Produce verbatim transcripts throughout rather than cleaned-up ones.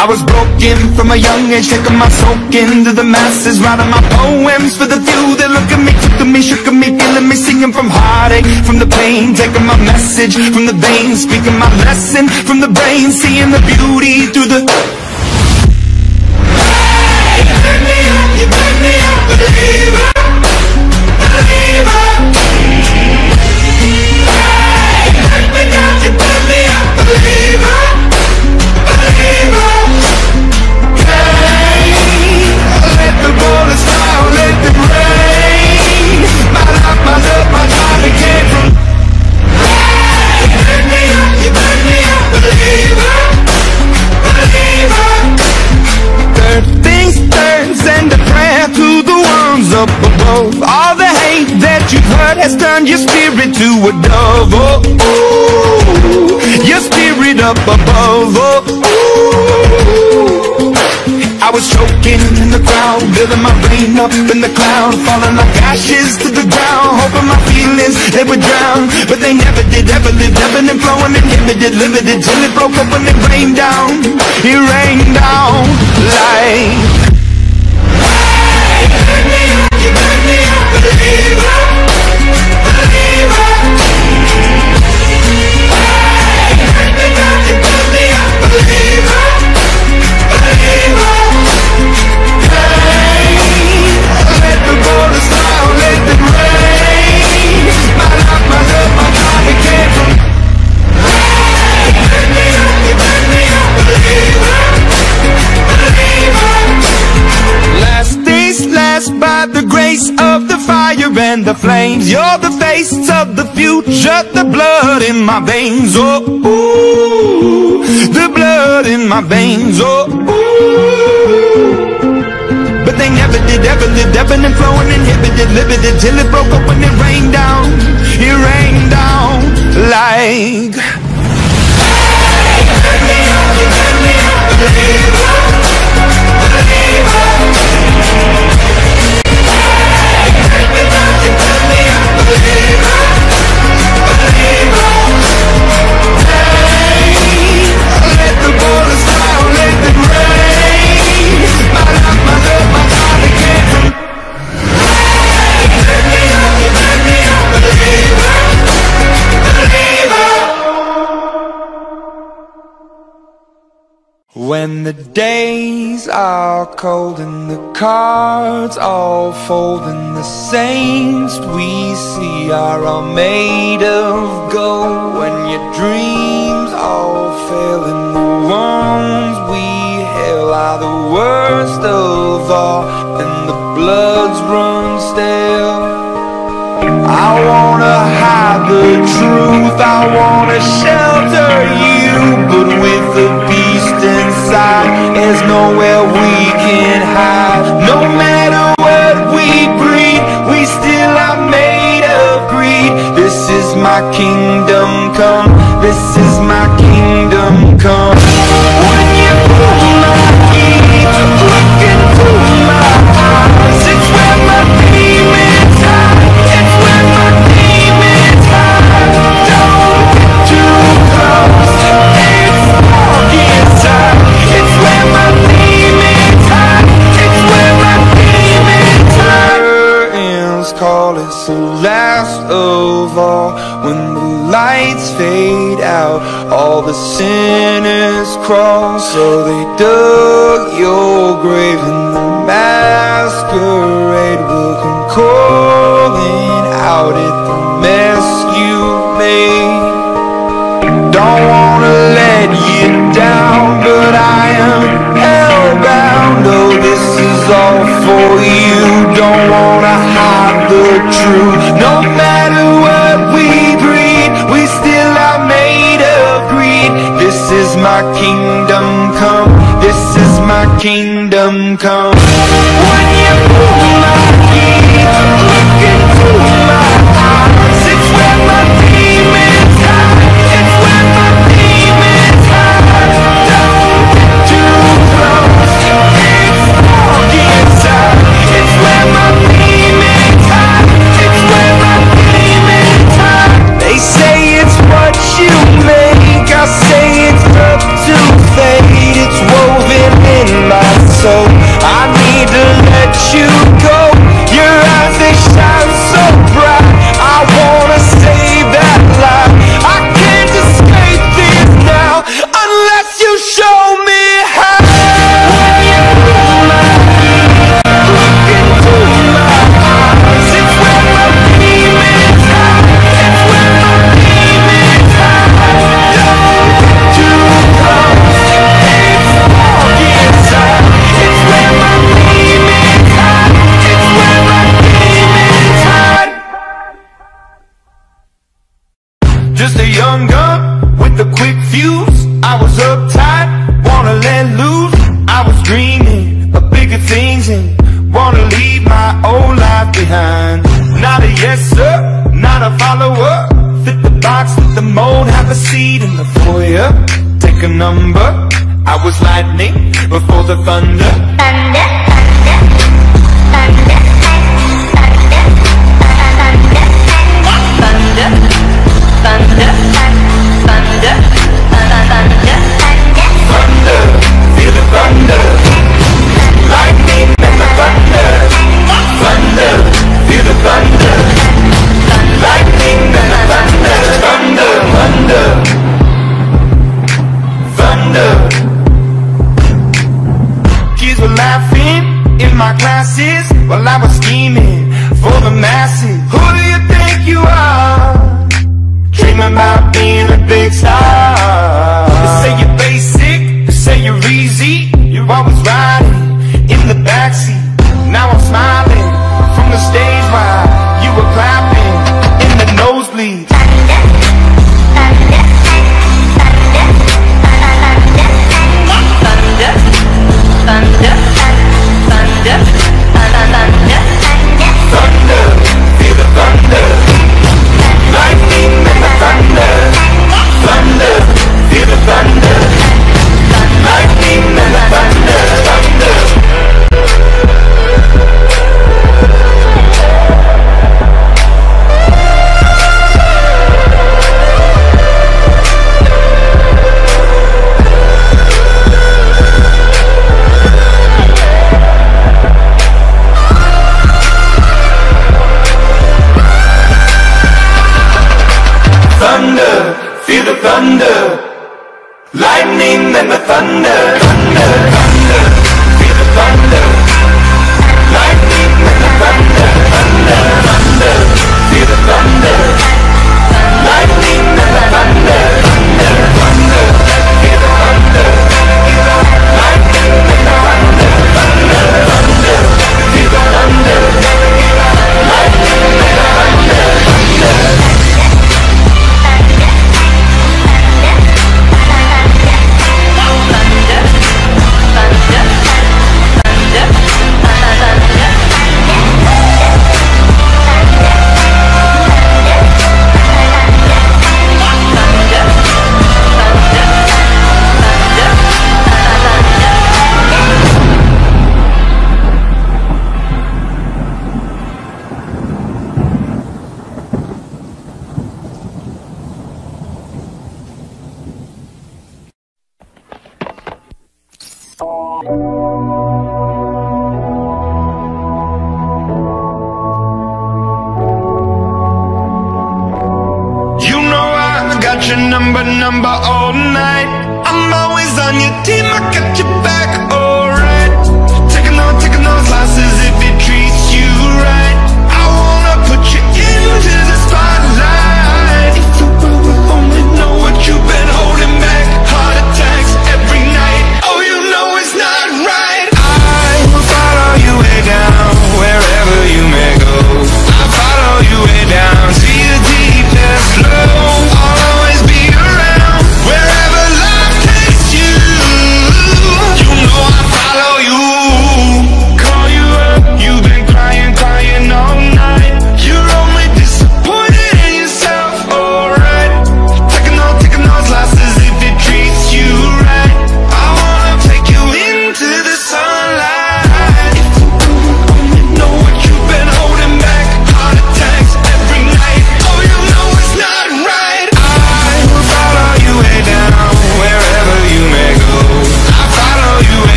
I was broken from a young age, taking my soak into the masses, writing my poems for the few that look at me, took to me, shook at me, feeling me, singing from heartache, from the pain, taking my message from the veins, speaking my lesson from the brain, seeing the beauty through the... Hey! You bring me up, you bring me up, believer, believer. Hey! You bring me down, you bring me up, believer, believer. Up above, all the hate that you've heard has turned your spirit to a dove. Oh, ooh, your spirit up above. Oh, ooh. I was choking in the crowd, building my brain up in the cloud, falling like ashes to the ground, hoping my feelings they would drown, but they never did. Ever lived, ebbing and flowing, inhibited, limited, till it broke up and it rained down. It rained down like. Believer, believer. Hey, bring me down, you pull me up. Believer, believer. Hey, let the borders down, let the rain. My life, my love, my God, it came from. Hey, bring me up, you bring me up. Believer, believer. Last days last by the grace of the fire and the flames. You're the face of the future, the blood in my veins. Oh, ooh, the blood in my veins. Oh, ooh. But they never did, ever lived, ebbing and flowing, inhibited, limited, till it broke up when it rained down. It rained down like. Hey, you turn me up, you turn me up, believer, believer. Believer, believer. Hey, let the borders down, let the rain. My life, my love, my God, it came from. Hey, let me up, let me up, believer, believer. When the days are cold and the cards all fold and the saints we see are all made of gold, when your dreams all fail and the wounds we hail are the worst of all and the bloods run stale. I wanna hide the truth, I wanna shelter you, but with the beast inside, there's nowhere we can hide. No matter what we breed, we still are made of greed. This is my kingdom come, this is my kingdom come. When you pull my feet, look into my eyes, it's where my demons hide. So last of all, when the lights fade out, all the sinners crawl. So they dug your grave and the masquerade will come calling out at the mess you made. Don't wanna let you down, but I am hellbound. Oh, this is all for you. Don't wanna hide the truth, no matter what we breed, we still are made of greed. This is my kingdom come. kingdom come. When you pull my keys, look into my eyes, it's where my demons hide, it's where my demons hide. Don't get too close, you can't walk inside, it's where my demons hide, it's where my demons hide. They say it's what you make, I say it's up to fate, it's woven in my soul. I need to let you go. Your eyes, they shine so bright, I wanna save that light. I can't escape this now unless you show me how. When you pull my keys, look into my eyes, it's where my demons hide, it's where my demons hide. Don't get too close, it's dark inside, it's where my demons hide, it's where my demons hide. Just a young gun with a quick fuse, I was uptight, wanna let loose. I was dreaming of bigger things and wanna leave my old life behind. Not a yes sir, not a follower, fit the box, fit the mold, have a seat in the foyer, take a number. I was lightning before the thunder. Thunder, thunder, thunder, thunder, thunder, thunder, thunder, thunder, thunder, thunder, feel the thunder, lightning and the thunder, thunder, feel the thunder, lightning and the thunder, thunder, thunder, thunder. Kids were laughing in my classes while I was scheming for the masses. Who do you think you are? Dreaming about being a big star. They say you're basic, they say you're easy, you're always riding in the backseat. Now I'm smiling from the stage while you were clapping in the nosebleed. Thunder, thunder, thunder, thunder, thunder, thunder, thunder, thunder, thunder, feel the thunder, lightning and the thunder, thunder, feel the thunder, lightning and the thunder, thunder.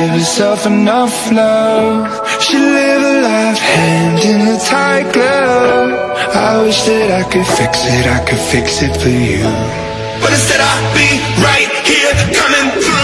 give herself enough love. She'll live a life hand in a tight glove. I wish that I could fix it, I could fix it for you, but instead I'll be right here coming through.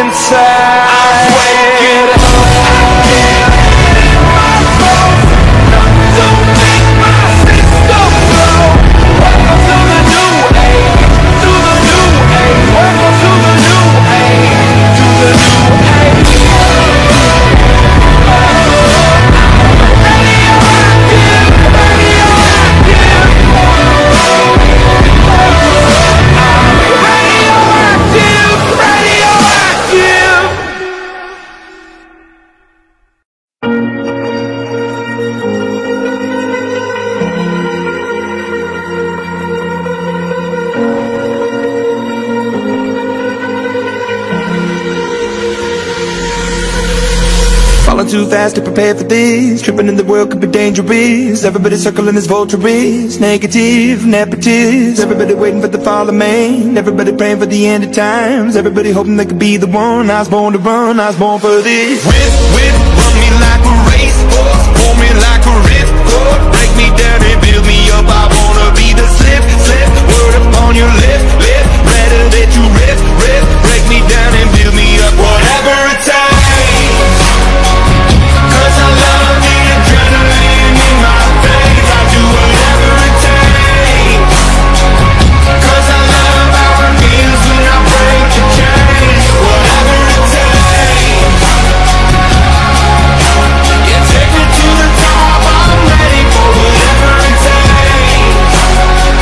inside. I'm waking up. Too fast to prepare for this. Tripping in the world could be dangerous. Everybody circling as vultures. Negative, nepotist. Everybody waiting for the fall of man. Everybody praying for the end of times. Everybody hoping they could be the one. I was born to run, I was born for this. Whip, whip, run me like a racehorse. Pull me like a ripcord. Break me down and build me up. I wanna be the slip, slip. Word upon your lips, lips. Better that you rip, rip. Break me down and build me up. Whatever it takes. Cause I love the adrenaline in my veins. I do whatever it takes. Cause I love how it feels when I break the chains. Whatever it takes. You take me to the top, I'm ready for whatever it takes.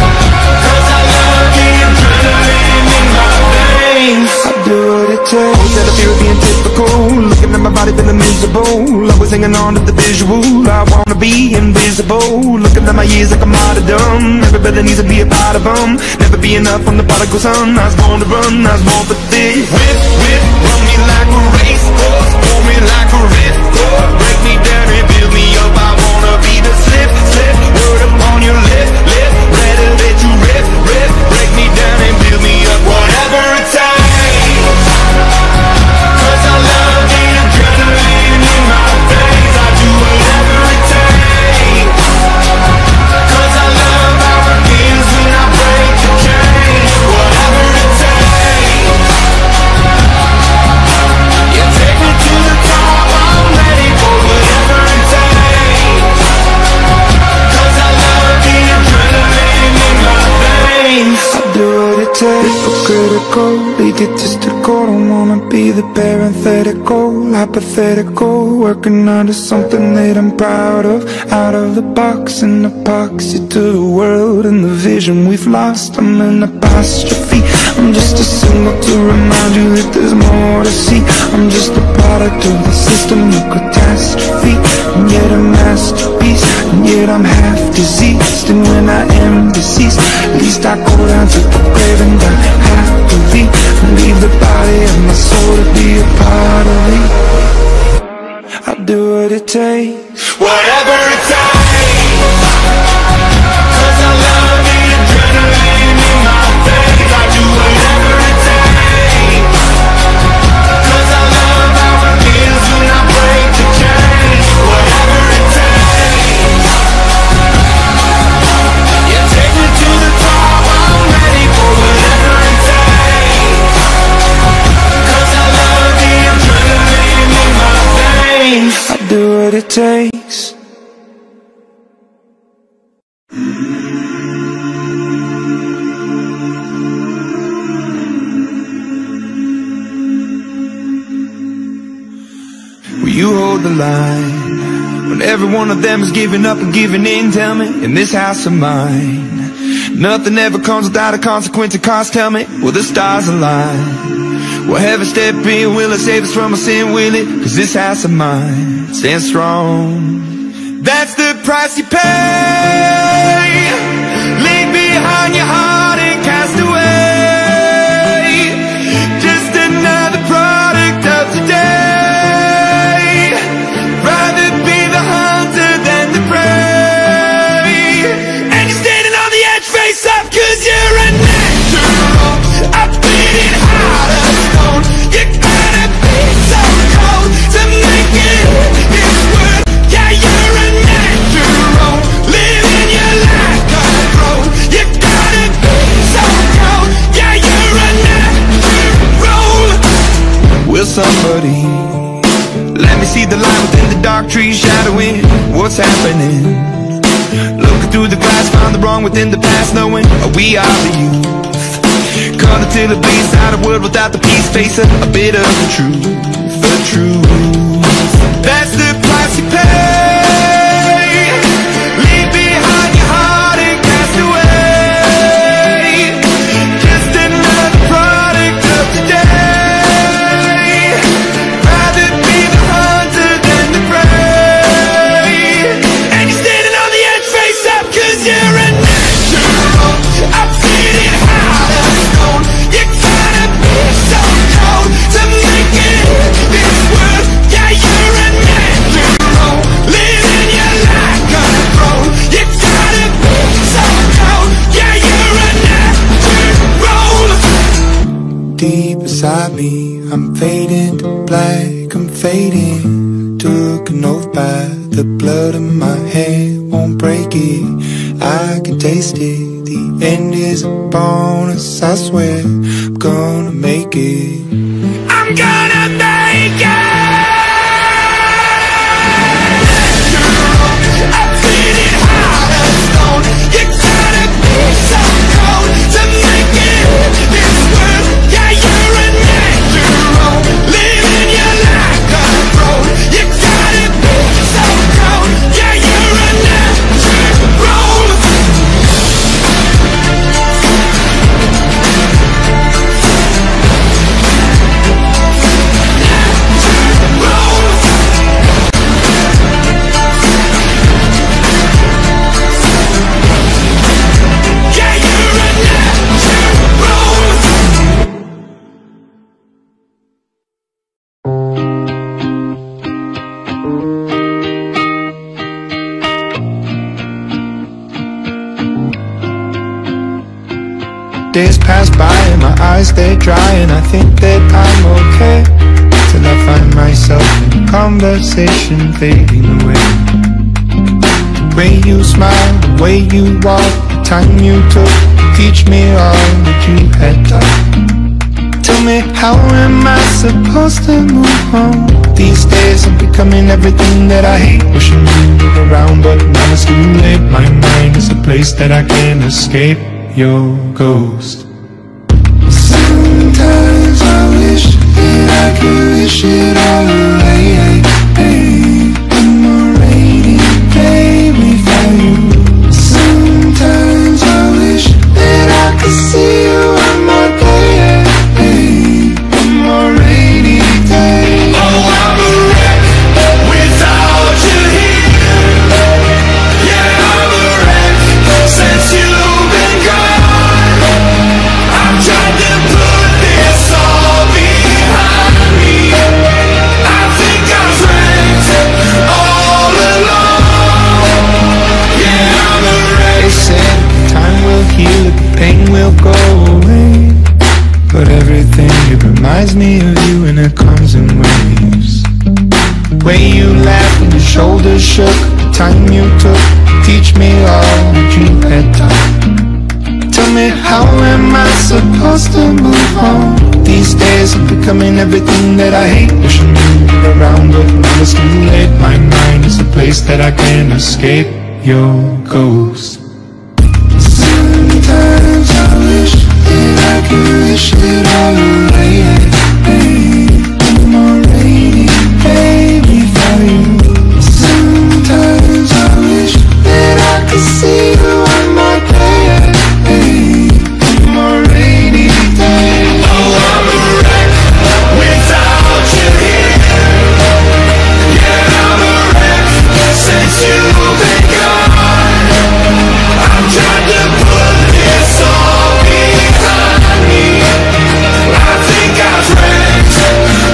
Cause I love the adrenaline in my veins. I do what it takes. Instead of fear of being typical, looking at my body feeling miserable. I was hanging on to the visual, I wanna be invisible. Looking at my years like I'm out of dumb. Everybody needs to be a part of them. Never be enough on the prodigal son. I was born to run, I was born for this. Whip, whip, run me like a racehorse. Pull me like a ripcord. Break me down and build me up. I wanna be the slip, slip. Word upon your lip, lip. Better that you rip, rip. Break me down and build me up. Whatever it takes. Cause I love the adrenaline in my veins. I do whatever it takes. Cause I love how it feels when I break the chains. Whatever it takes. You take me to the top, I'm ready for whatever it takes. Cause I love the adrenaline in my veins. I do what it takes. Hypocritical, egotistical. Don't wanna be the parenthetical, hypothetical. Working out of something that I'm proud of. Out of the box, an epoxy to the world and the vision we've lost. I'm an apostrophe. I'm just a symbol to remind you that there's more to see. I'm just a product of the system of catastrophe. And yet a masterpiece, and yet I'm half diseased. And when I am deceased, at least I go down to the grave and die happily. And leave the body of my soul to be a part of me. I do what it takes. Whatever it takes. Cause I love the adrenaline in my veins. I do whatever it takes. Cause I love how it feels when I break the chains. Whatever it takes. You take me to the top, I'm ready for whatever it takes. Cause I love the adrenaline in my veins. I do what it takes. You hold the line when every one of them is giving up and giving in. Tell me, in this house of mine, nothing ever comes without a consequence or cost. Tell me, will the stars align? Will heaven step in? Will it save us from our sin? Will it? Cause this house of mine stands strong. That's the price you pay. Leave behind your heart and cast away. Just another product of today. You're a natural, living your life. Will somebody let me see the light within the dark trees shadowing what's happening? Looking through the glass, find the wrong within the past, knowing we are the youth. Cut until it bleeds out a world without the peace, face a, a bit of the truth, the truth. That's the price you pay. Deep inside me, I'm fading to black, I'm fading. Took an oath by the blood of my hand, won't break it, I can taste it. The end is a bonus, I swear, I'm gonna make it. I'm gonna make it! Days pass by and my eyes, they dry, and I think that I'm okay, till I find myself in conversation fading away. The way you smile, the way you walk, the time you took, teach me all that you had done. Tell me, how am I supposed to move on? These days I'm becoming everything that I hate, wishing you were around, but now it's too late. My mind is a place that I can't escape your ghost. Sometimes I wish that I could wish it all away. One more rainy day without you. Sometimes I wish that I could see you one more day. One more rainy day. Oh, I'm a wreck without you here. Yeah, I'm a wreck since you. Will go away, but everything, it reminds me of you, and it comes in waves. The way you laughed and your shoulders shook, the time you took, teach me all that you had done. Tell me, how am I supposed to move on? These days I'm becoming everything that I hate, wishing you were around, but now it's too late. My mind is a place that I can't escape your ghost. Sometimes I wish that I could wish it all away. One more rainy day without you. Sometimes I wish that I could see you one more day. One more rainy day. Oh, I'm a wreck without you here. Yeah, I'm a wreck since you've been gone. I'm trying to put this all behind me. I think I've wrecked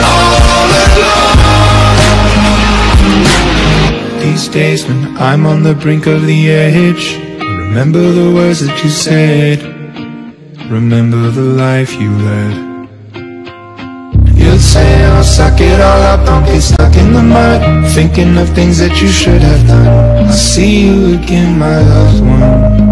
all along. These days when I'm on the brink of the edge, remember the words that you said, remember the life you led. You'd say, I'll suck it all up, don't get stuck in the mud, thinking of things that you should have done. I'll see you again, my loved one.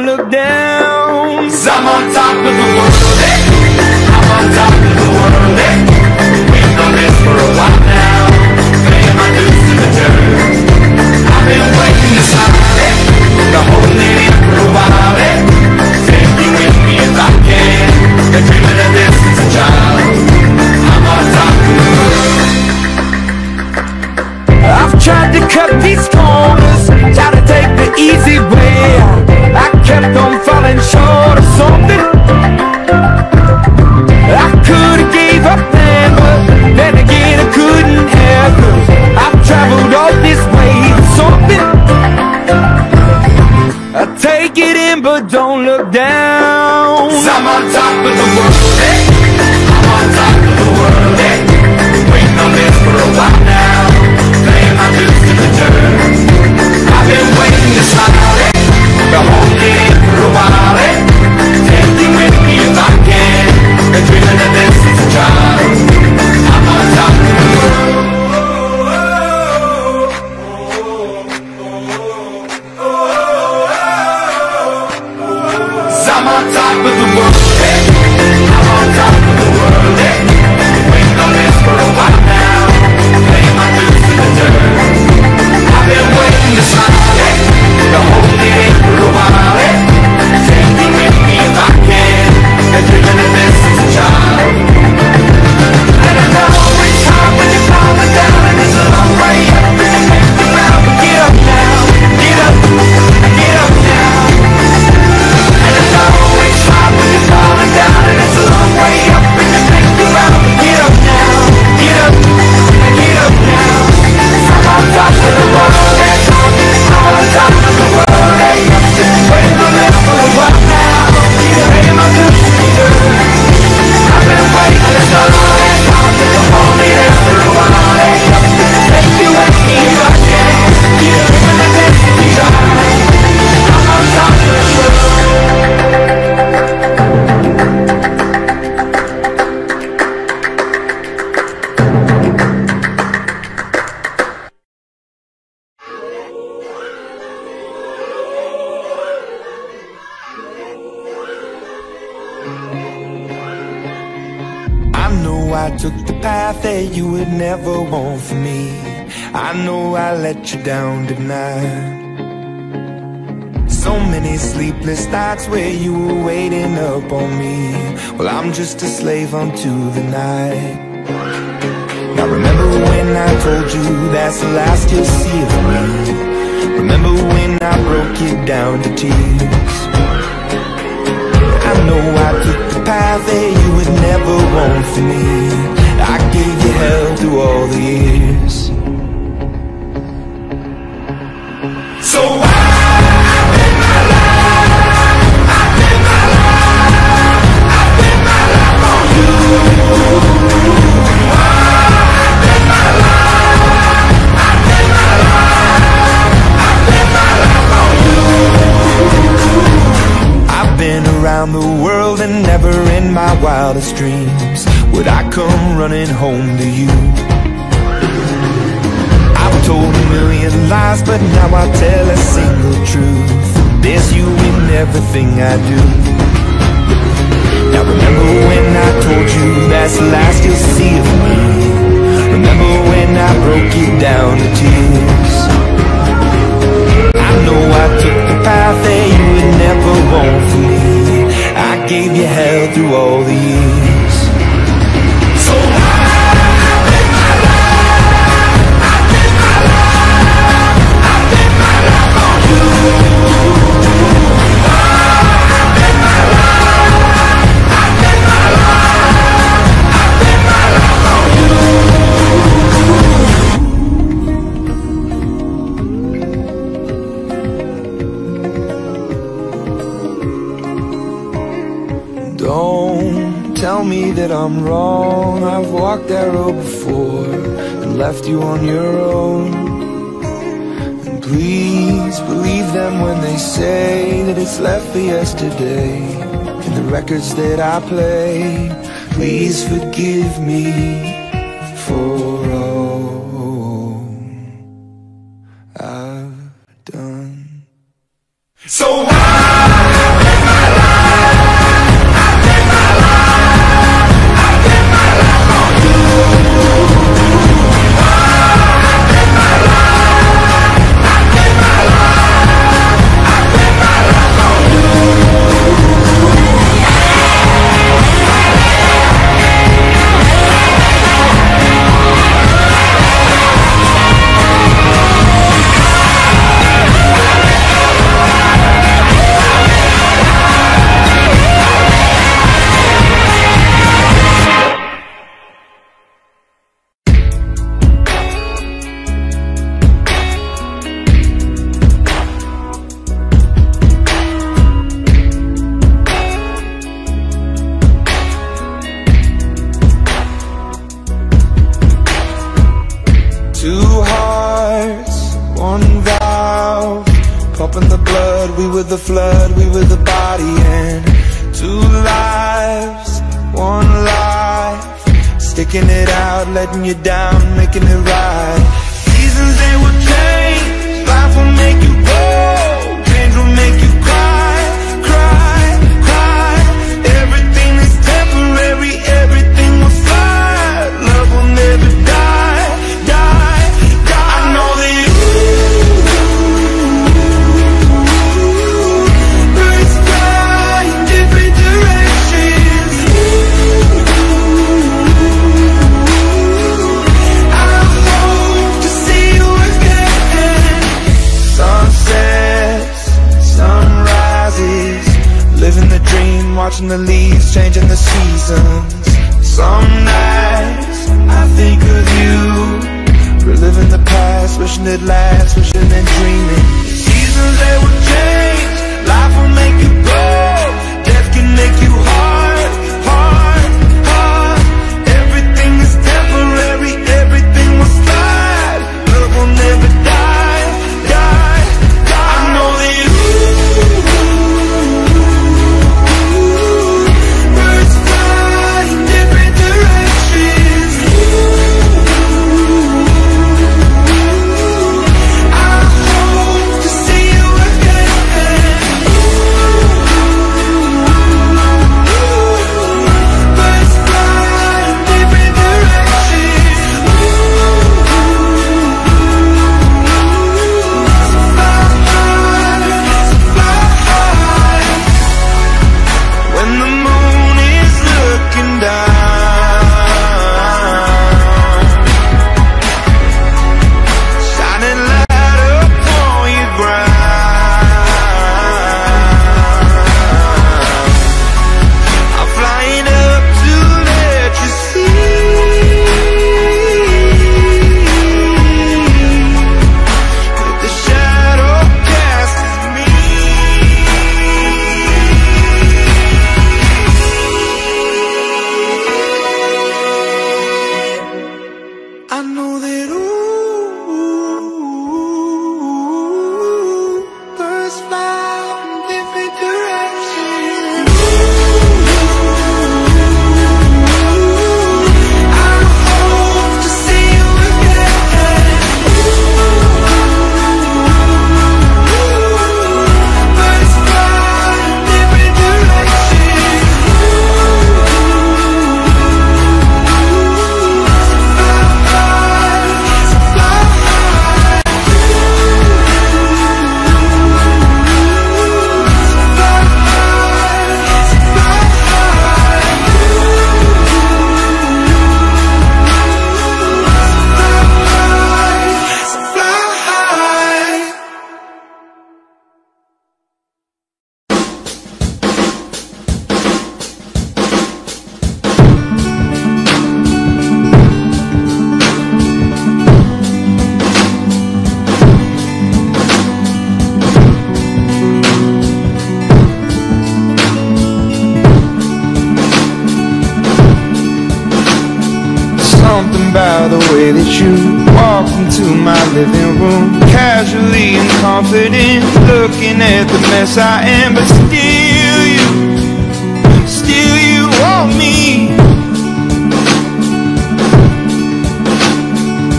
don't look down. 'Cause I'm on top of the world, eh? I'm on top of the world, eh? We've done this for a while now, paying my dues to the dirt. I've been waiting to sign, eh? Been holding it for a while, eh? Take you with me if I can. Been dreaming of this since a child. I'm on top of the world. I've tried to cut these corners, try to take the easy way. I kept on falling short of something. I could've gave up then, but then again I couldn't have, 'cause I've traveled all this way for something. I take it in but don't look down. 'Cause I'm on top of the world, eh? I'm on top of the world, eh? Waiting on this for a while now, paying my dues to the dirt. I've been waiting to smile, eh? Been holding it for a while, eh? Take you with me if I can. Been dreaming of this since a child. I'm on top of the world. I'm on top of the world, eh? I'm on top of the world, eh? Waiting on this for a while now, paying my dues to the dirt. I've been waiting to smile, eh? Been holding it for a while, eh? Take me with me if I can. Been dreaming of this since a child. And I know it's hard when you're falling down, and it's a long way up, and you make the ground, but get up now, get up, get up now. And I know it's hard when you're falling down, and it's a long way up, and you make the ground, but get up now, get up, get up now. I'm on top of the world, eh? I'm on top of the world, eh? Waiting on this for a while now, paying my dues to the dirt. I've been waiting this long, eh? I'm holding it for a while, eh? Take you with me if I can. You're dreaming of this since a child. I'm on top of the world. Took the path that you would never want for me. I know I let you down, didn't I? So many sleepless nights where you were waiting up on me. Well, I'm just a slave unto the night. Now remember when I told you that's the last you'll see of me. Remember when I broke you down to tears. I know I took the path that you would never want for me. I gave you hell through all the years. So I, I live my life, I live my life, I live my life on you. I, I live my life, I live my life, I live my life on you. I've been around the world and never in my wildest dreams would I come running home to you. I've told a million lies, but now I tell a single truth. There's you in everything I do. Now remember when I told you that's the last you'll see of me. Remember when I broke you down to tears. I know I took the path that you would never want for me. I gave you hell through all the years. So I, I live my life, I live my life, I live my life on you. I, I live my life, I live my life, I live my life on you. Don't tell me that I'm wrong. I've walked that road before and left you on your own. And please believe them when they say that it's left for yesterday in the records that I play. Please forgive me for all I've done. So I were the flood, we were the body, and two lives, one life, sticking it out, letting you down, making it right. Seasons, they will change, life will make you go, change will make you cry, cry, cry. Everything is temporary, everything will fly, love will never die, die, die. I know that blue sky, different directions. I hope to see you again. Sunsets, sunrises, living the dream, watching the leaves, changing the seasons. Some nights I think of you, reliving the past, wishing it lasts, wishing and dreaming. Seasons, they will change, life will make you go, death can make you hard, hard, hard. Everything is temporary, everything will slide, love will never die, die, die. I know that birds fly in different directions. I hope to see you again. Birds fly in different directions. So fly high, so fly high. When the moon is looking down, shining light upon your ground, I'm flying up to let you see that the shadow cast is me. I know that ooh, birds fly in different directions. I hope to see you again. Birds fly in different directions. So fly high, so fly high. So fly high, so fly high. So fly high. Something about the way that you walked into my living room, casually and confident, looking at the mess I am. But still you, still you want me.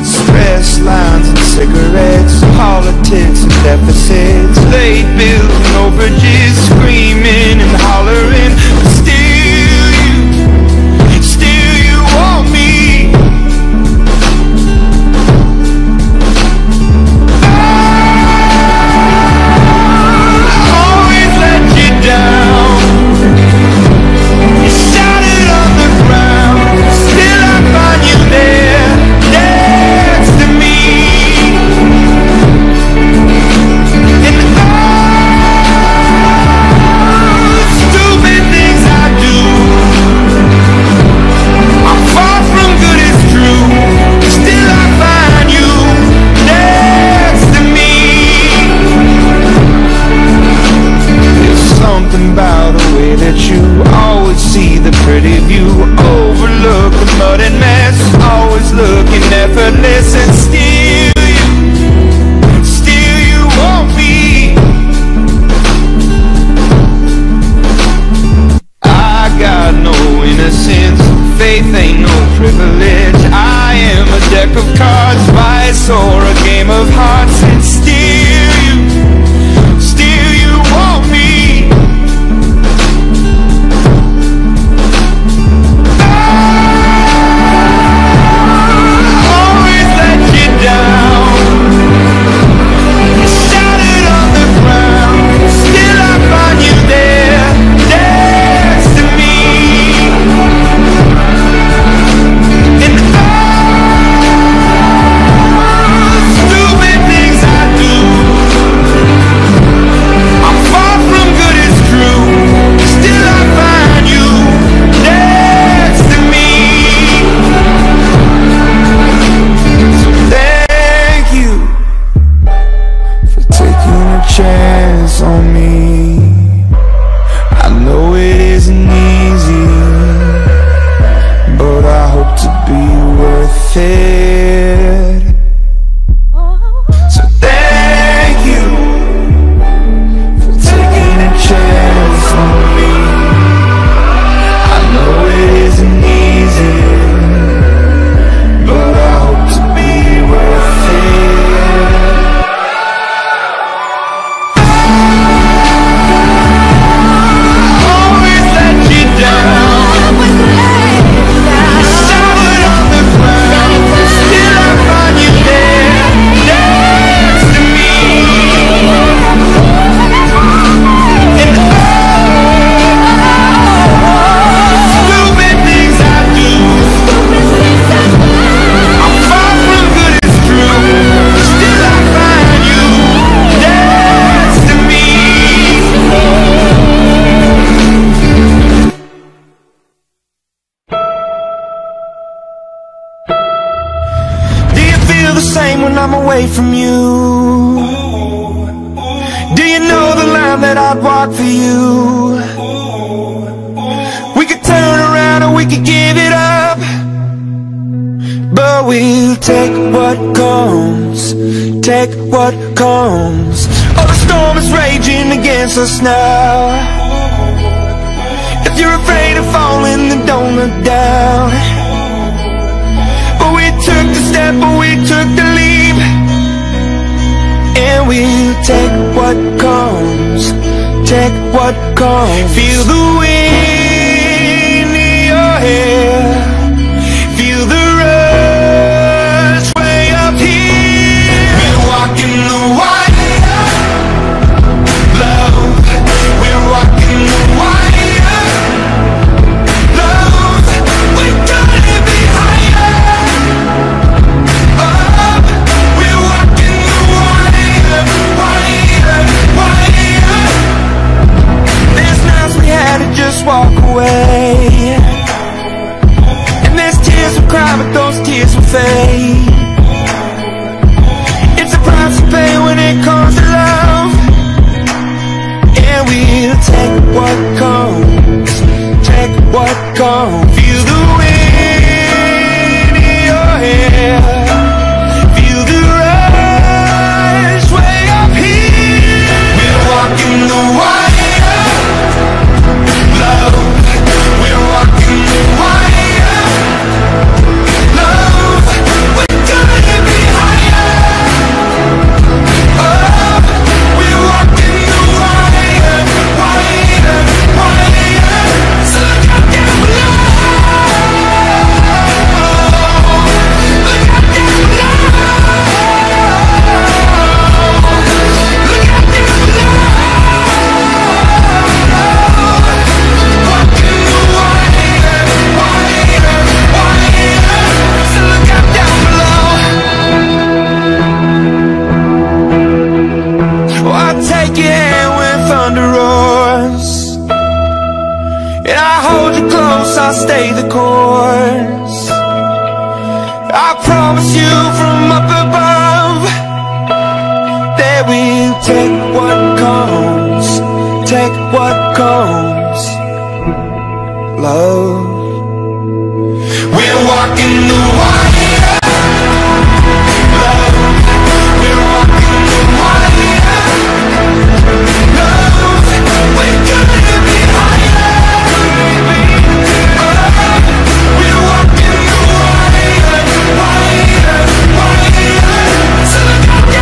Stress lines and cigarettes, politics and deficits, late bills and overages, screaming and hollering. But still you, still you want me. Always let you down. You shot it on the ground. Still I find you there, next to me. And all the stupid things I do, I'm far from good, it's true. Still I find you next to me. There's something about the way that you always see the pretty view, overlook the mud and mess, always looking effortless. And still you, still you won't be. of hearts and steal you, steal you want me. I always let you down. You shattered on the ground, still I find you there, next to me. And all the stupid things I do, I'm far from good, it's true. Still I find you next to me. Thank you for taking a chance on me. I know it isn't easy, but I hope to be worth it. So thank you for taking a chance on me. I know it isn't easy, but I hope to be worth it. Always let you down. Showered on the ground, still I find you there, next to me. And all the stupid things I do, I'm far from good, it's true. Still I find you next to me. Do you feel the same when I'm away from you? Do you know the line that I'd walk for you? We could turn around or we could give it up, but we'll take what comes, take what comes. Oh, the storm is raging against us now. If you're afraid of falling, then don't look down. But we took the step, but we took the leap, and we'll take what comes, take what comes. Feel the wind in your hair, feel the rush way up here. We're walking the wire, love. We're walking the wire, love. We're gonna be higher. Up, we're walking the wire, wire, wire. There's nights we had to just walk away, and there's tears we cry, but those tears will fade. It's a price to pay when it comes to love, and we'll take what comes, take what comes. Feel the wind in your hair, feel the rush way up here. We're walking the wire, love. We're walking the wire, love. We're gonna be higher. Up, we're walking the wire, wire, wire. So look out down below. Look out down below. Look out down below. Walking the wire, wire, wire. So look out down below. Oh, I'll take your hand when thunder roars, and I'll hold you close, I'll stay the course. I promise you from up above that we'll take what comes, take what comes, love. We're walking the wire, love. We're walking the wire, love. We're gonna be higher. Up, we're walking the wire, wire, wire. So look out down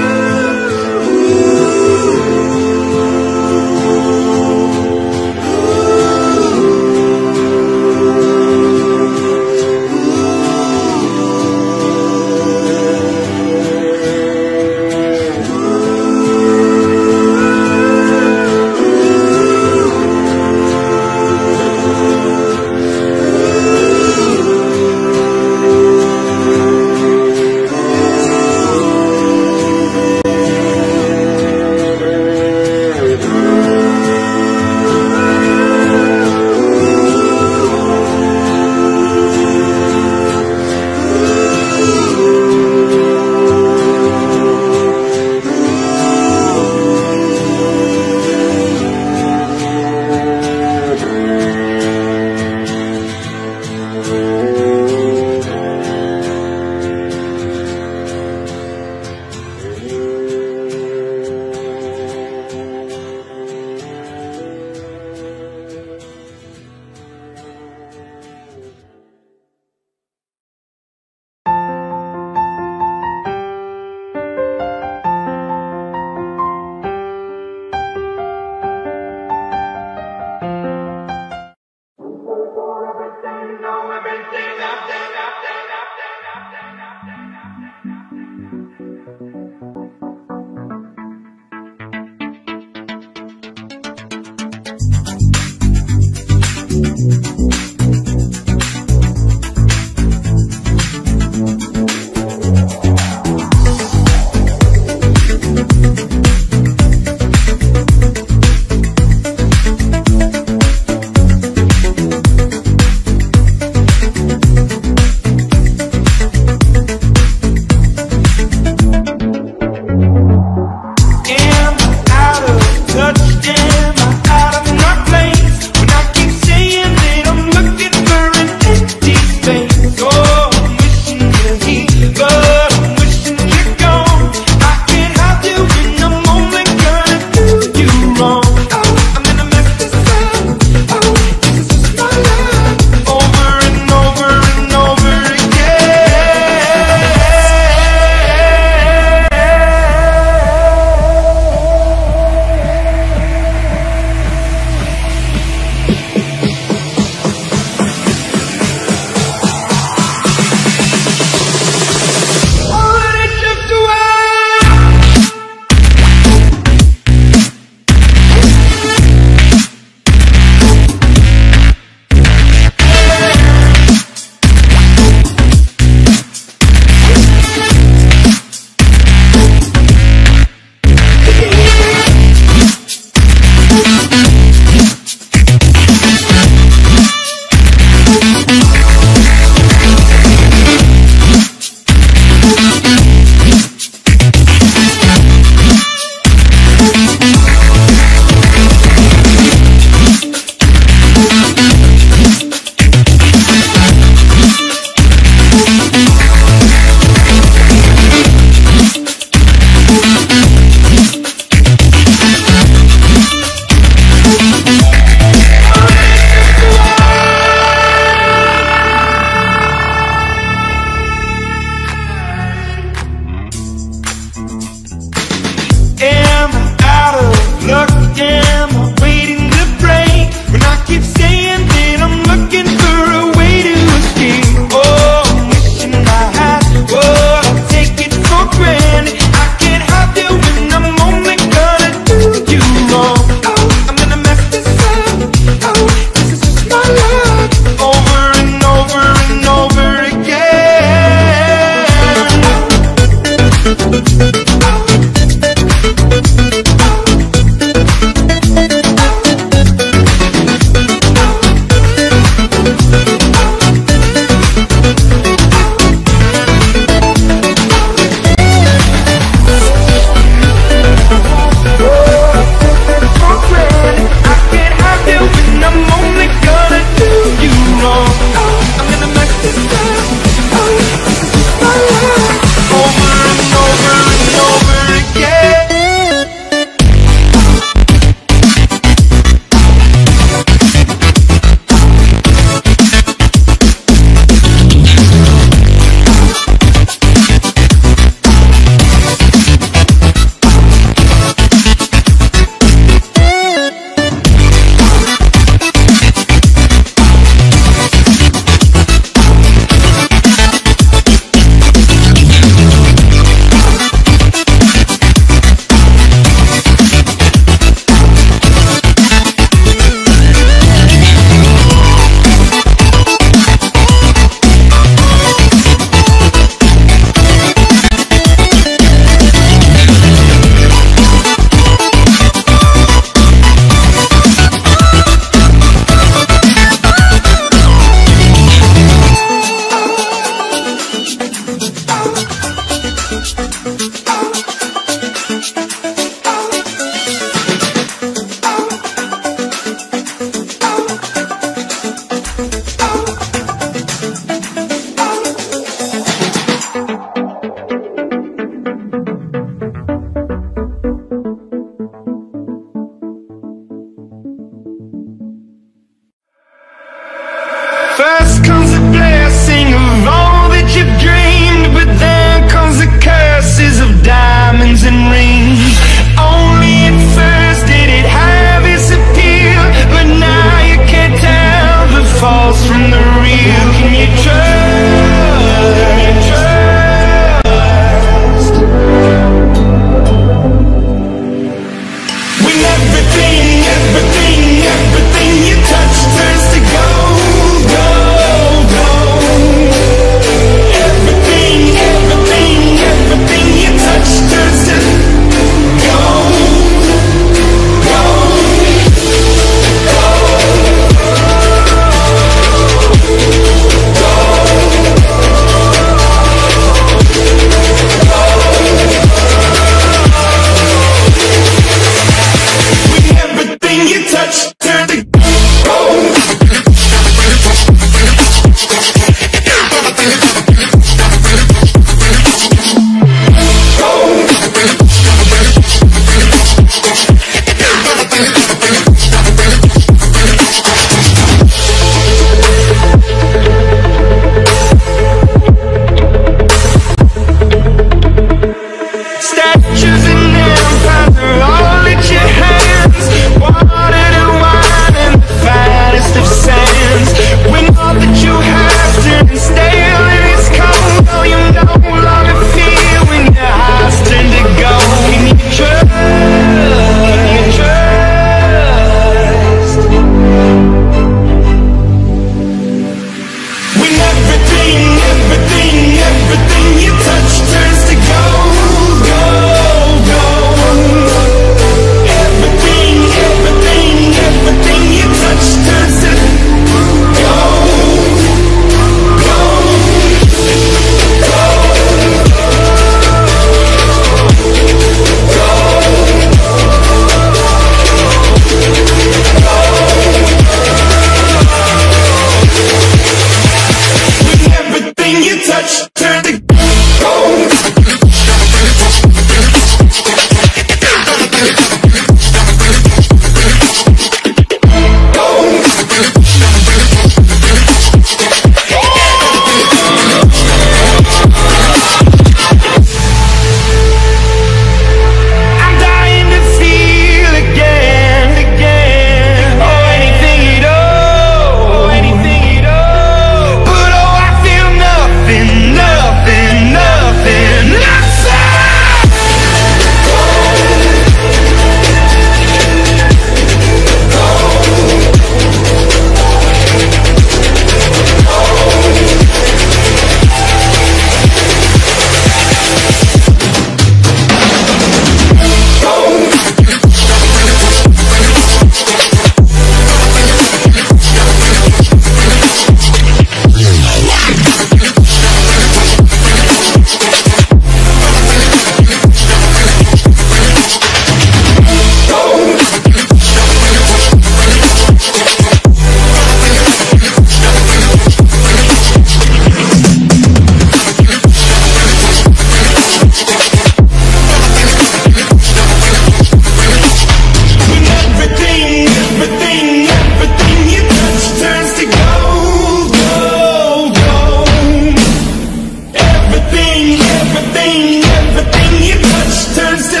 everything, everything you touch turns to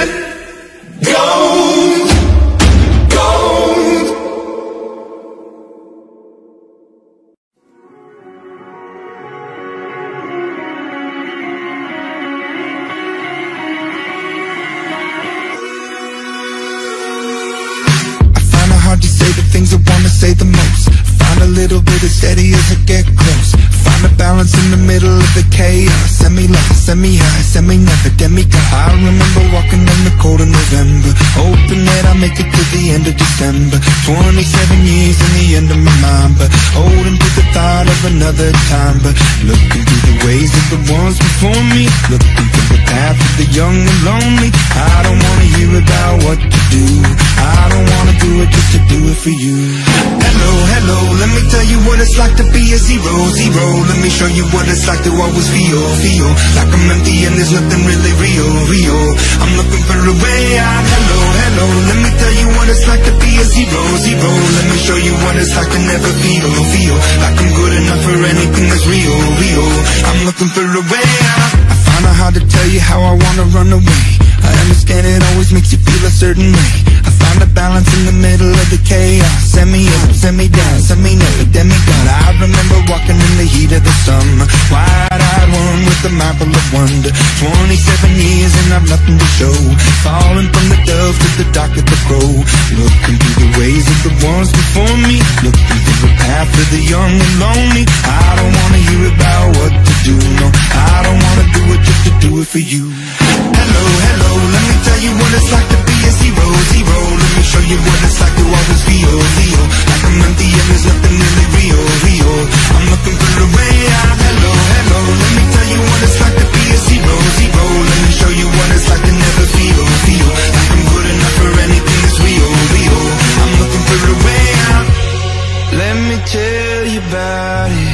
gold, gold. I find it hard to say the things I wanna say the most. I find a little bit of steady as I get close. Find a balance in the middle of the chaos. Send me low, send me high, send me never, demigod. I remember walking in the cold of November, hoping that I'll make it to the end of December. Twenty-seven years in the end of my mind, but holding to the thought of another time. But looking through the ways of the ones before me, looking through the path of the young and lonely. I don't wanna hear about what to do, I don't wanna do it just to do it for you. Hello, hello, let me tell you what it's like to be a zero, zero. Let me show you what it's like to always feel, feel like I'm empty and there's nothing really real, real. I'm looking for a way out. Hello, hello, let me tell you what it's like to be a zero, zero. Let me show you what it's like to never feel, feel like I'm good enough for anything that's real, real. I'm looking for a way out. I find out how to tell you how I wanna run away. I understand it always makes you feel a certain way. I find a balance in the middle of the chaos. Send me up, send me down, send me never, demigod. I remember walking in the heat of the summer, wide-eyed one with a mile of wonder. Twenty-seven years and I've nothing to show, falling from the dove to the dock of the crow. Looking through the ways of the ones before me, looking through the path of the young and lonely. I don't wanna hear about what to do, no, I don't wanna do it just to do it for you. Hello, hello, let me tell you what it's like to be a zero, zero. Let me show you what it's like to always feel, feel like I'm empty and there's nothing really real, real. I'm looking for a way out. Hello, hello, let me tell you what it's like to be a zero, zero. Let me show you what it's like to never feel, feel like I'm good enough for anything that's real, real. I'm looking for a way out. Let me tell you about it.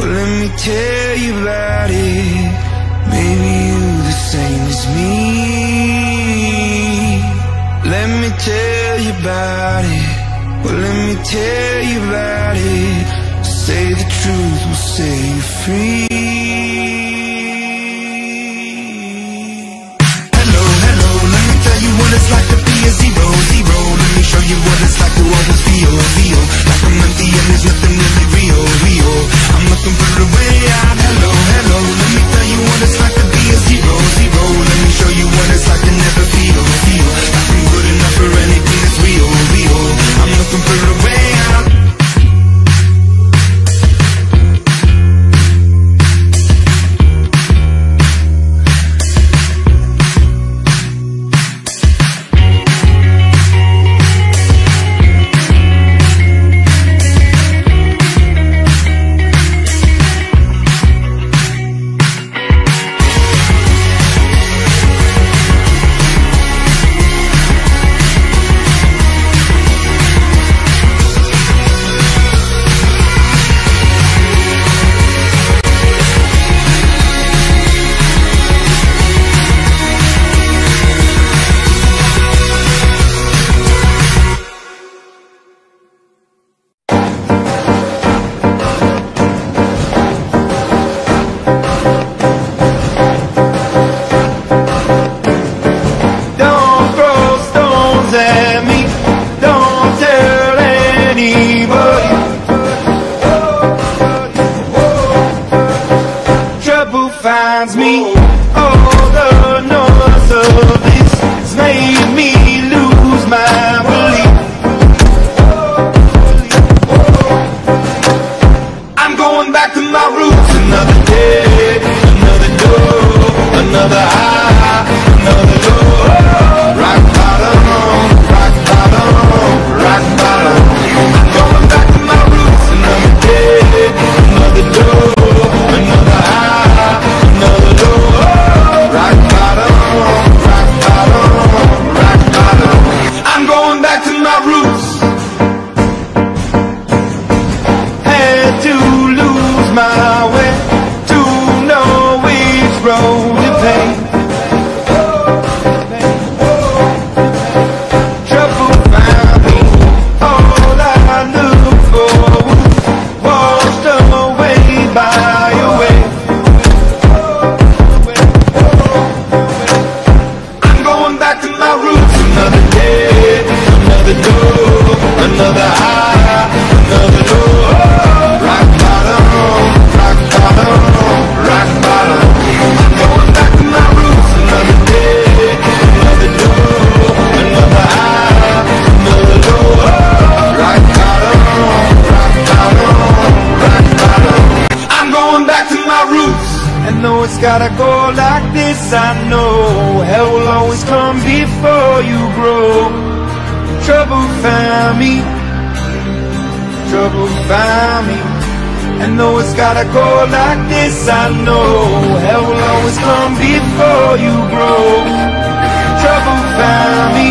Well, let me tell you about it. Maybe you the same as me. Let me tell you about it. Well, let me tell you about it. Say the truth will set you free. Hello, hello, let me tell you what it's like to be a zero, zero. Let me show you what it's like to always feel, feel like I'm empty and there's nothing really real, real. I'm looking for a way out. Hello, hello, let me tell you what it's like to be a zero, zero. Let me show you what it's like to never feel, feel like I'm good enough for anything that's real, real. I'm looking for a way out. Oh, it's got to go like this, I know. Hell will always come before you grow. Trouble found me, trouble found me. And though it's got to go like this, I know. Hell will always come before you grow. Trouble found me,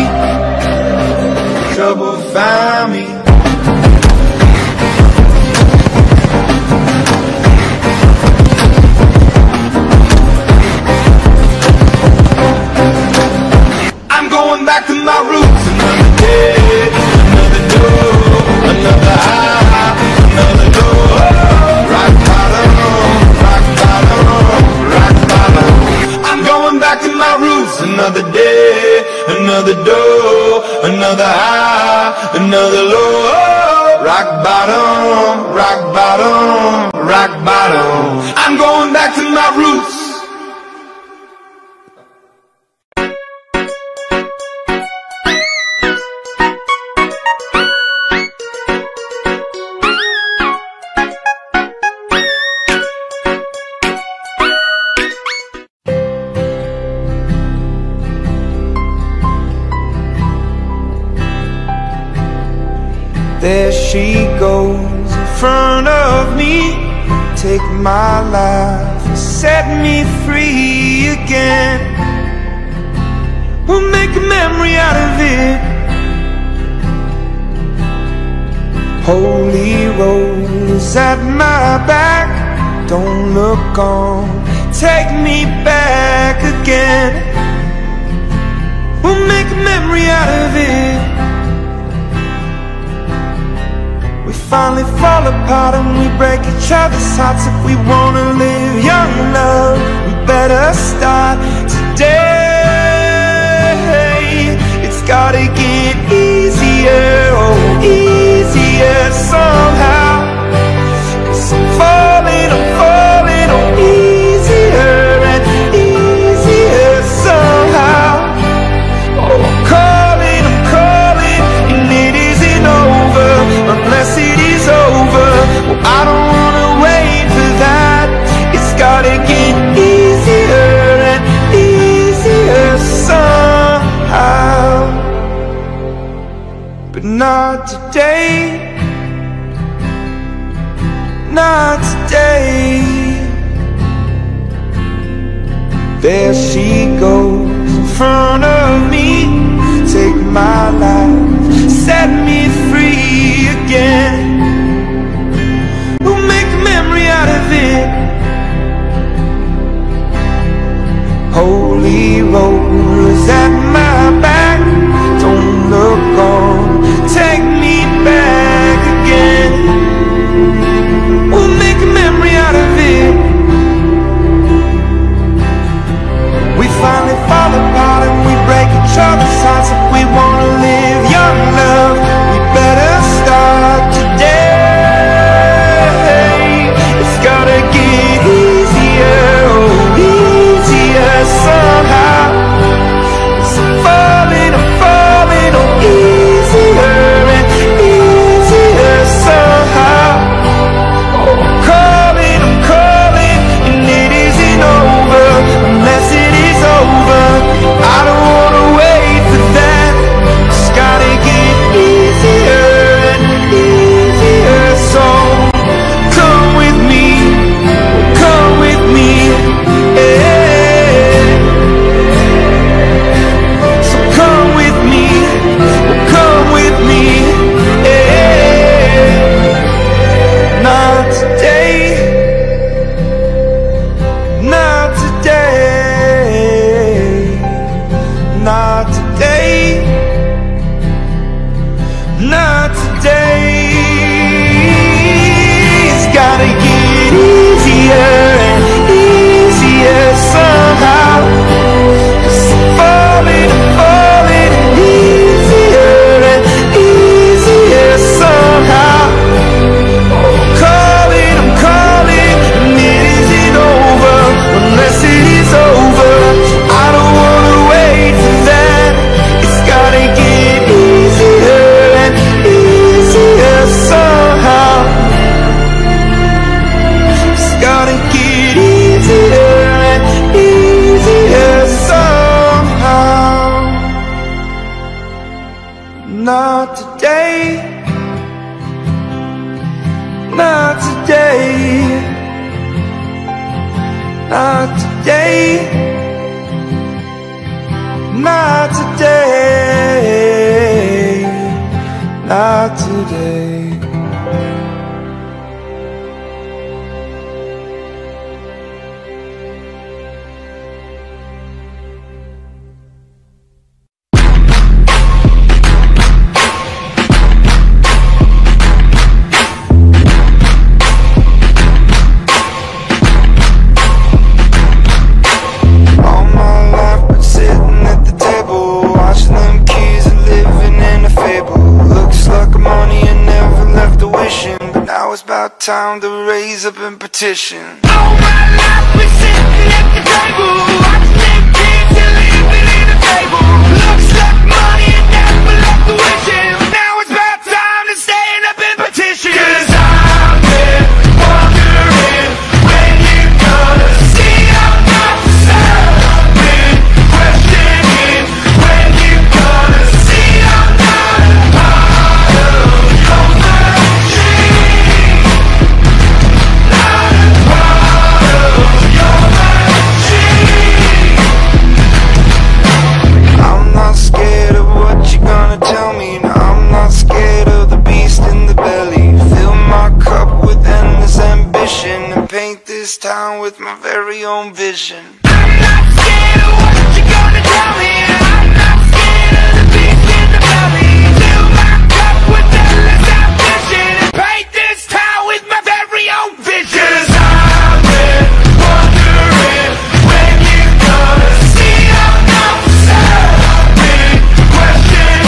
trouble found me. Back to my roots, another day, another door, another high, another door. Rock bottom, rock bottom, rock bottom. I'm going back to my roots, another day, another door, another high, another low. Rock bottom, rock bottom, rock bottom. I'm going back to my roots. There she goes in front of me. Take my life and set me free again. We'll make a memory out of it. Holy road is at my back. Don't look on, take me back again. We'll make a memory out of it. We finally fall apart and we break each other's hearts. If we wanna live young love, we better start today. It's gotta get easier, oh easier somehow. Cause I'm falling, I'm falling, oh easier and easier somehow. Oh I'm calling, I'm calling, and it isn't over unless it is over. Well, I don't wanna wait for that. It's gotta get easier and easier somehow. But not today, not today. There she goes in front of me. Take my life, set me free again. We'll make a memory out of it. Holy road is at my back. Don't look on, take me back again. We'll make a memory out of it. We finally fall apart and we break each other's hearts. If we wanna live young love, we better start today. It's gotta get easier, oh easier somehow. time to raise up and petition. All my life we sitting at the table, watching them kids and living in the table. Looks like money and that we love the wishing. Now it's about time to stand up and petition. Cause I'm here wondering when you're gonna see I'm not the same. I've been questioning when you're gonna see I'm not a part of your machine. Not a part of your machine. I'm not scared of what you're gonna tell me. No, I'm not scared of the beast in the belly. Fill my cup with endless ambition and paint this town with my very own vision. I'm not scared of what you're gonna tell me. I'm not scared of the beast in the belly. Fill my cup with endless ambition and paint this town with my very own vision. Cause I've been wondering when you're gonna see I'm not the same. I've been questioning when you're gonna see I'm not a part of your machine. Not a part of your machine. I am the machine.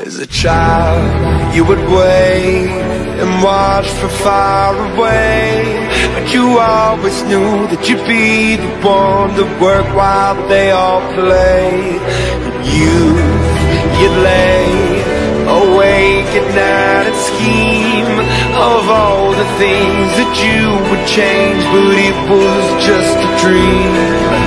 As a child, you would wait and watch from far away, but you always knew that you'd be the one to work while they all play. And you, you lay awake at night and scheme of all the things that you would change, but it was just a dream.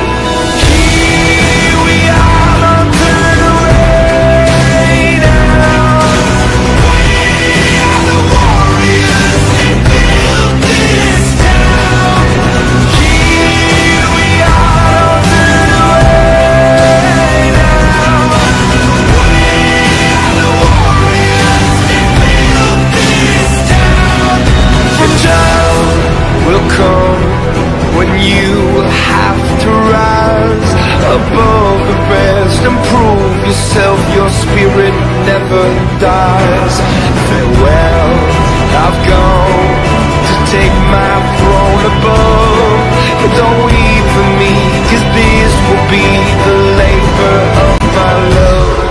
Your spirit never dies. Farewell, I've gone to take my throne above, but don't weep for me, cause this will be the labor of my love.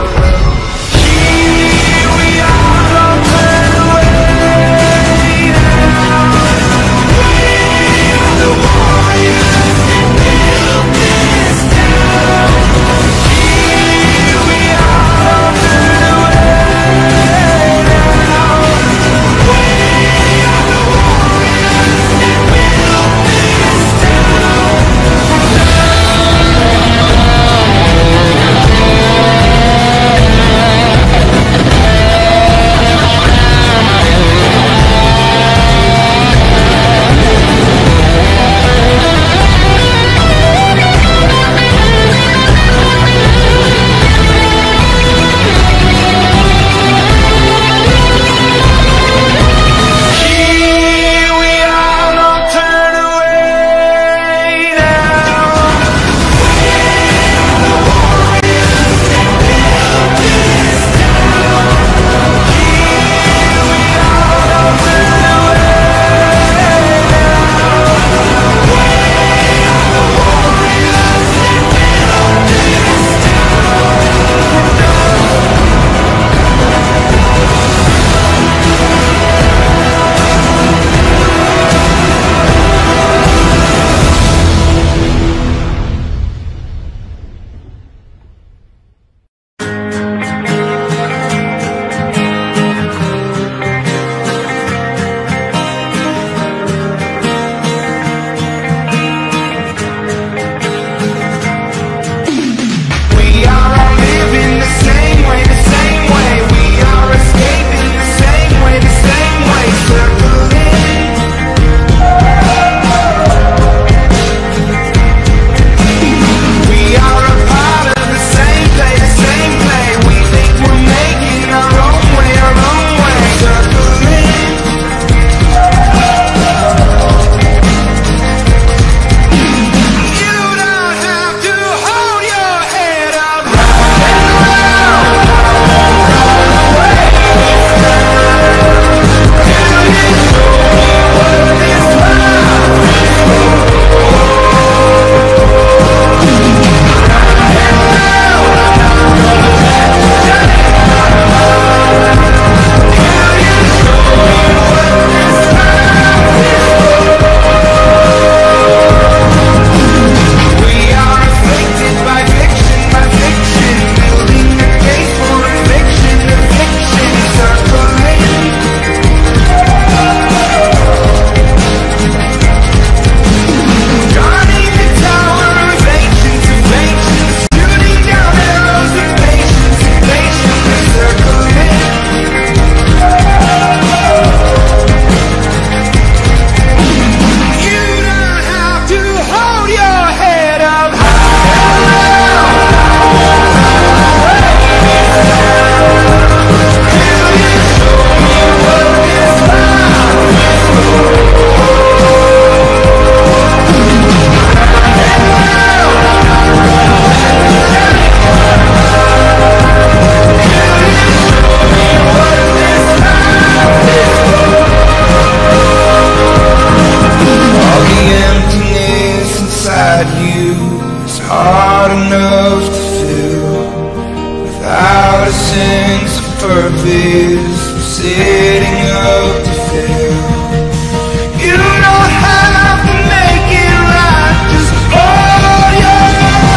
not enough to fill without a sense of purpose. I'm sitting up to feel you don't have to make it right, just hold your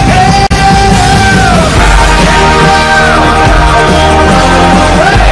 head up till you know what is right.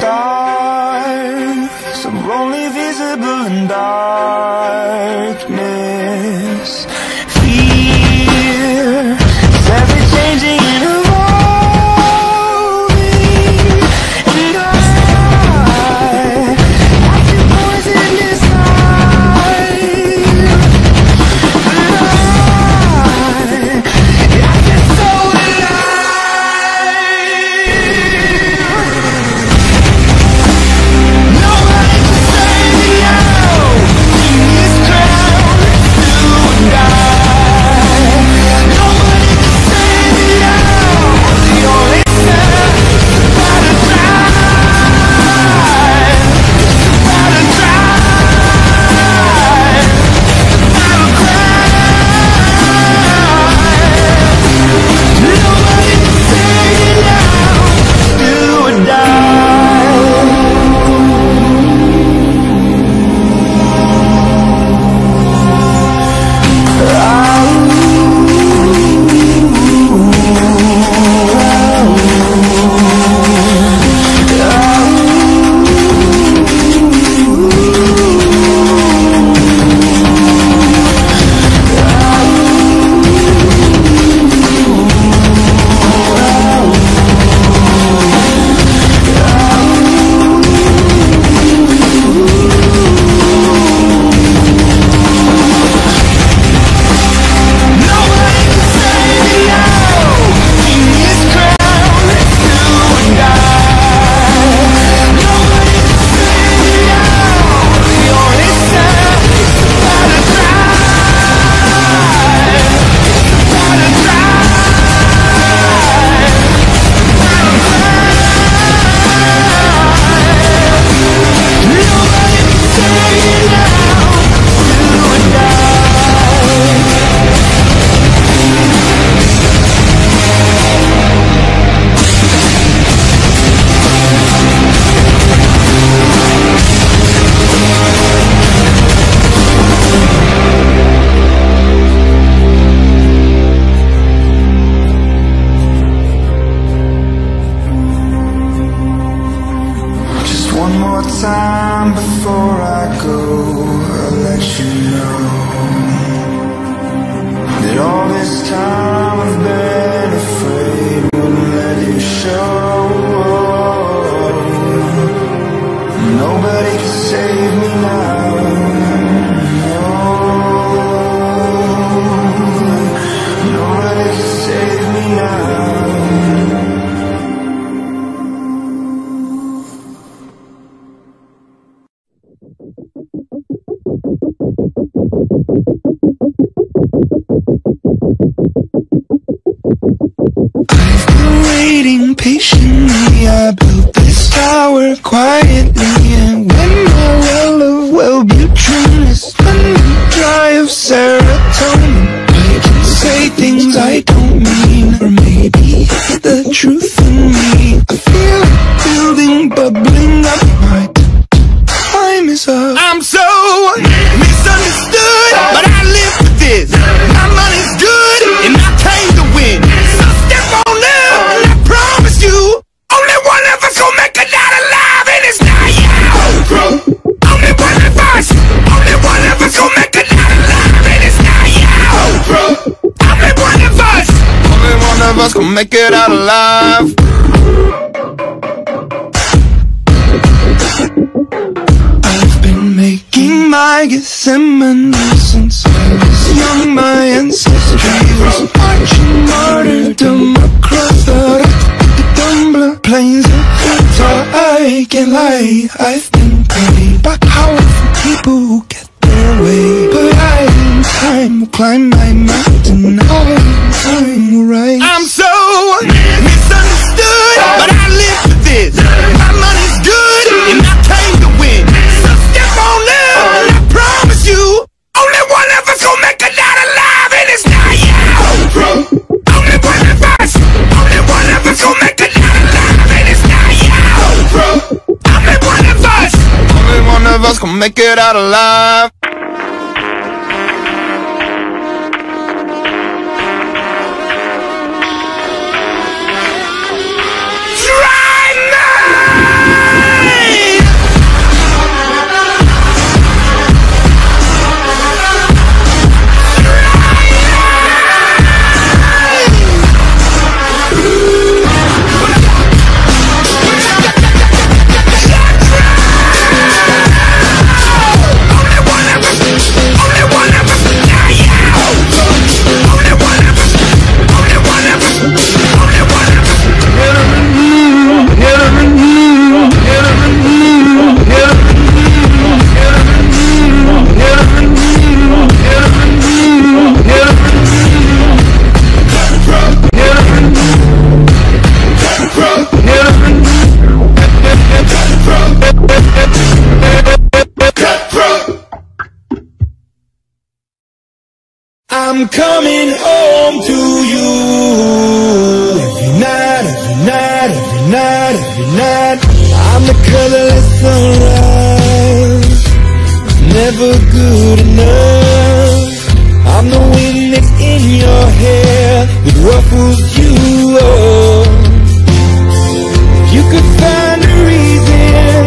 No! this time I've been afraid, wouldn't let you show. Nobody can save me now, no. Nobody can save me now. Patiently, I built this tower quietly, and when my well of well-butrin is running dry of serotonin, I can say things I don't mean, or maybe it's the truth in me. I feel it building, bubbling up. My time is up. I'm so misunderstood, but I live for this. My money's good, and I came to win. So step on up. Of us gonna make it out alive. I've been making my Gethsemane since I was young. My ancestry was watching martyrdom across the Dumbler plains of Qatar. I can't lie, I've been paid by powerful people who get their way, but I in time will climb my mountain. I Right. I'm so misunderstood, but I live for this. My money's good, and I came to win. So step on up, and I promise you, only one of us gonna make it out alive, and it's not you. Only one of us, only one of us gonna make it out alive, and it's not you. Only one of us, only one of us gonna make it out alive. I'm coming home to you. Every night, every night, every night, every night. I'm the colorless sunrise, never good enough. I'm the wind that's in your hair that ruffles you up. If you could find a reason,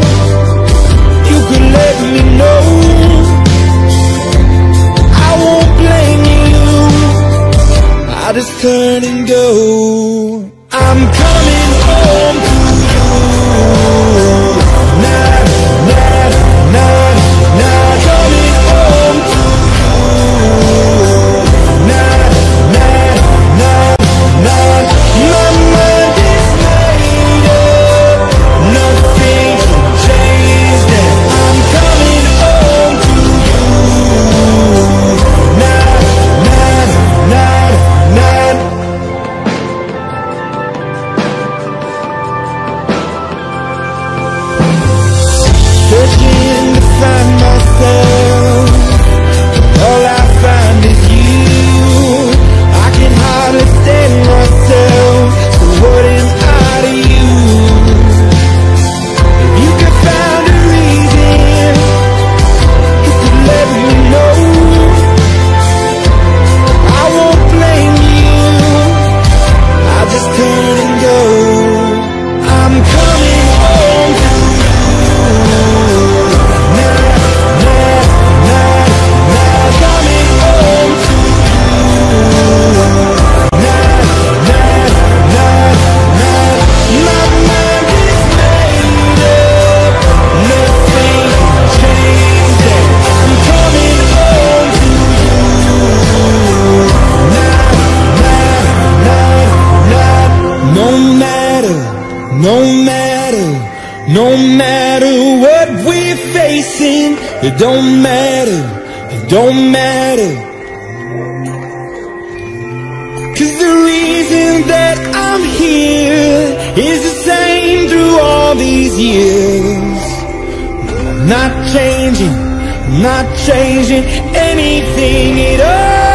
you could let me know. I just turn and go. I'm coming home to you. Night, night, night, night. Coming home to you. Night, night, night, night. My mind is made up. Nothing can change that. I'm coming home to you. Night, night, night. Night. No matter what we're facing, it don't matter, it don't matter. 'Cause the reason that I'm here is the same through all these years. I'm not changing, I'm not changing anything at all.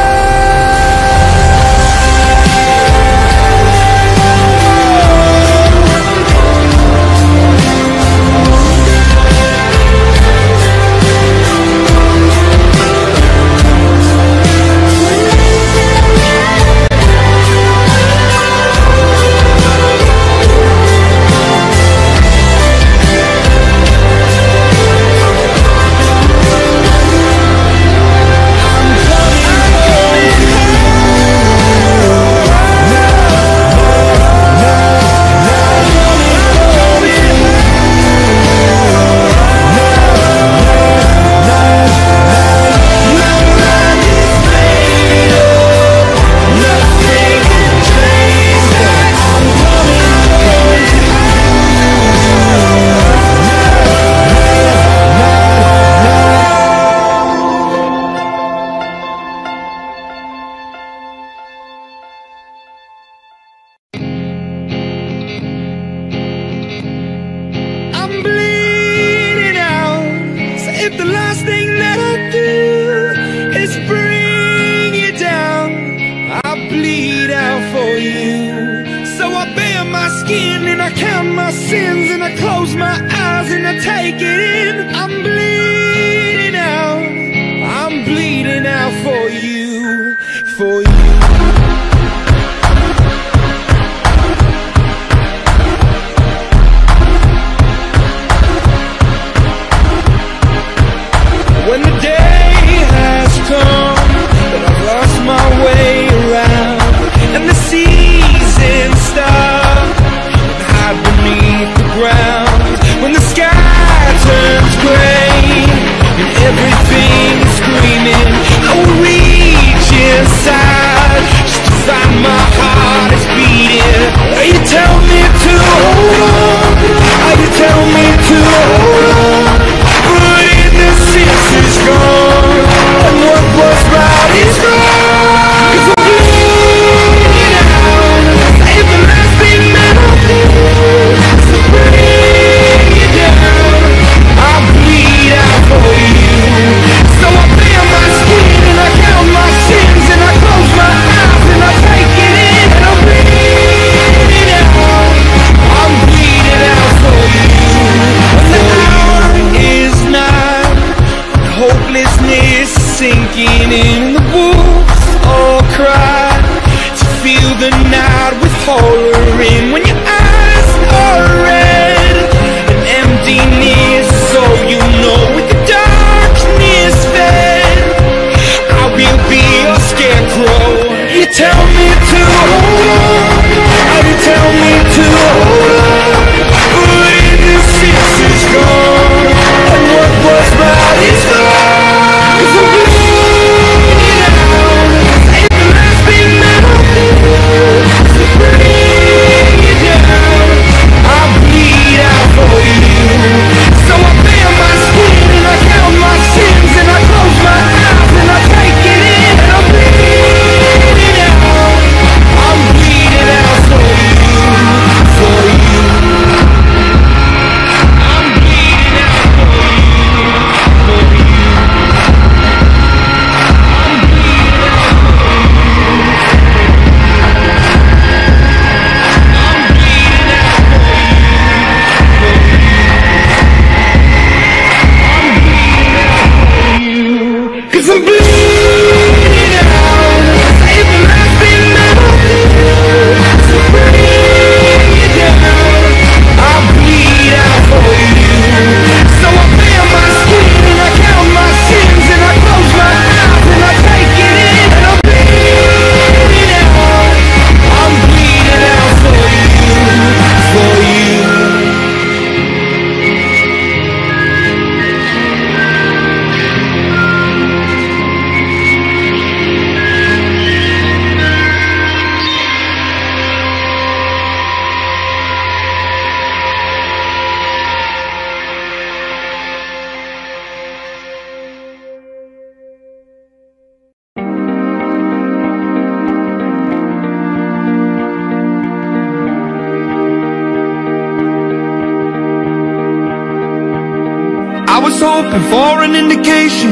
was hoping for an indication.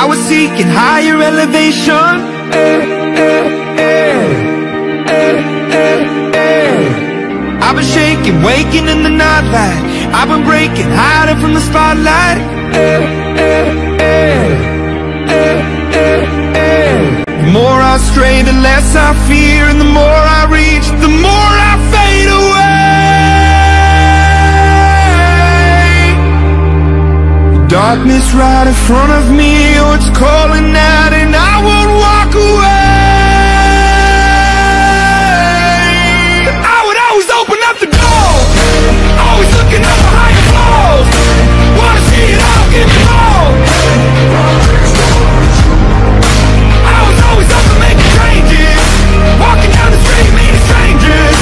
I was seeking higher elevation. Eh, eh, eh, eh, eh, eh. I've been shaking, waking in the nightlight. I've been breaking, hiding from the spotlight. Eh, eh, eh, eh, eh, eh. The more I stray, the less I fear, and the more I reach, the more I fade away. Darkness right in front of me, oh, it's calling out, and I won't walk away. I would always open up the door, always looking up for higher floors. Wanna see it all, give it all. I was always up for making changes, walking down the street, meeting strangers,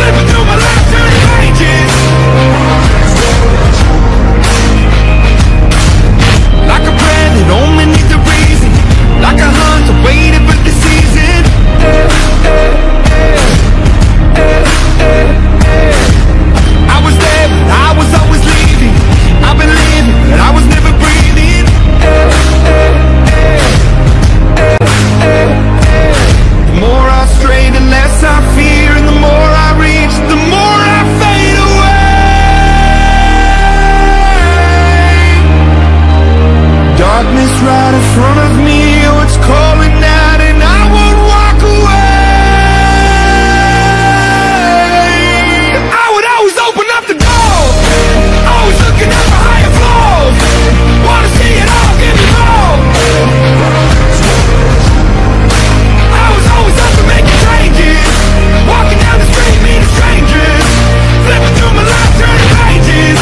flipping through my life, turning pages. Like a hunter waiting for the season. eh, eh, eh, eh, eh, eh. I was there, but I was always leaving. I've been living, but I was never breathing. eh, eh, eh, eh, eh, eh. The more I stray, the less I fear, and the more I reach, the more I fade away. Darkness right in front of me, calling out, and I would walk away. I would always open up the door, always looking up for higher floors. Wanna see it all, give it all. I was always up for making changes, walking down the street, meeting strangers, flipping through my life, turning pages.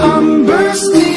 I'm bursting go.